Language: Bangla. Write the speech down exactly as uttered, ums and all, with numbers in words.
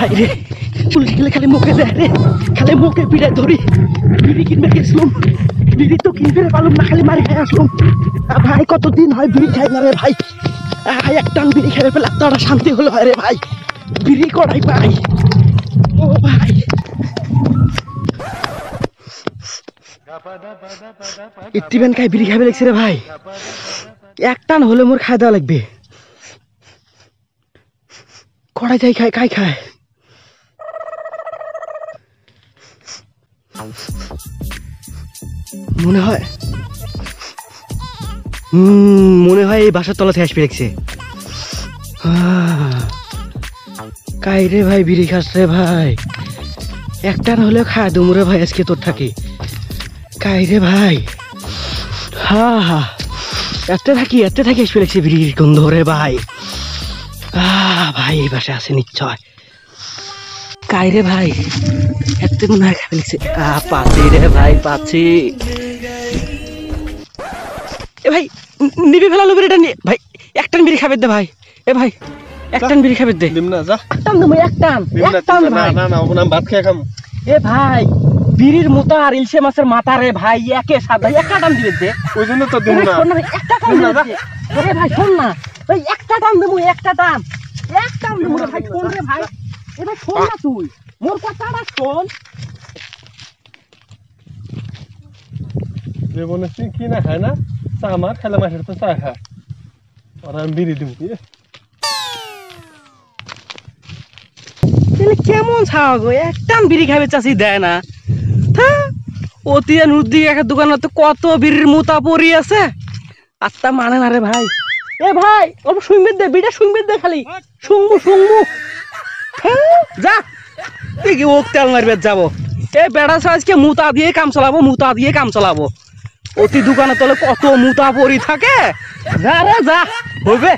বাইরে চুলটি গেলে খালি মুখে দেয় রে, খালি মুখে বিড়ে ধরি। বিড়ি কিনবে গেছিলাম, বিড়ি তো কিনবে পারলাম না, খালি মারি খেয়ে আসলাম। ভাই কতদিন হয় বিড়ি খাই না রে ভাই, এক টান বিড়ি খেয়ে ফেলে একটা শান্তি হলো হয় রে ভাই। বিড়ি কড়াই ভাই, ও ভাই ইতিবেন খাই বিড়ি খাবে লাগছে রে ভাই, এক টান হলে মোর খাই দেওয়া লাগবে। কড়াই যাই খাই খাই খাই মনে হয় হম মনে হয় এই বাসার তলা থেকে আসবে লাগছে। কাই রে ভাই বিড়ি খাস রে ভাই, একটা না হলেও খা দুমু রে ভাই আজকে তোর থাকি। কাই রে ভাই, হা হা একটা থাকি একটা থাকি আসবে লাগছে বিড়ির গন্ধ রে ভাই। আহ ভাই এই বাসায় আসে নিশ্চয়। কাই রে ভাই একটা মনে হয় খাবে লাগছে। আহ পাচ্ছি রে ভাই পাচ্ছি। এ ভাই নিবি ফেলা লোক এটা নিয়ে ভাই, একটান বিড়ি খাবে দে ভাই। এ ভাই একটান বিড়ি খাবে দে। নিম না যা, একটান না ভাই একটান একটান না না না ওনাম ভাত খেয়ে খামু। এ ভাই বিড়ির মোতা আর ইলশে মাছের মাথা রে ভাই, একে সাদা একটা দাম দিবে দে। ওইজন্য তো দিম না, একটা দাম না যা। এ ভাই শুন না ভাই, একটা দাম দেবো, একটা দাম একটা দাম দেবো ভাই। কোন রে ভাই, এ ভাই শুন না তুই মোর কথাটা শুন। রে বনে কি না খায় না তা আমার খেলা মাছের তো চা খায়, আর আমি বিড়ি দিব। কেমন ছাওয়া গো, একটান বিড়ি খাবে চাষি দেয় না। অতি নদী একের দোকানে তো কত বিড়ির মোতা পড়ি আছে, আর তা মানে না রে ভাই। এ ভাই অল্প শুনবে দে, বিড়া শুনবে দে খালি। শুনবো শুনবো যা দেখি ওক তেল মারবে যাবো। এ বেড়া সাজকে মোতা দিয়ে কাম চালাবো, মোতা দিয়ে কাম চালাবো। অতি দোকানে তলে কত মোতা পড়ি থাকে, যা রে যা হবে।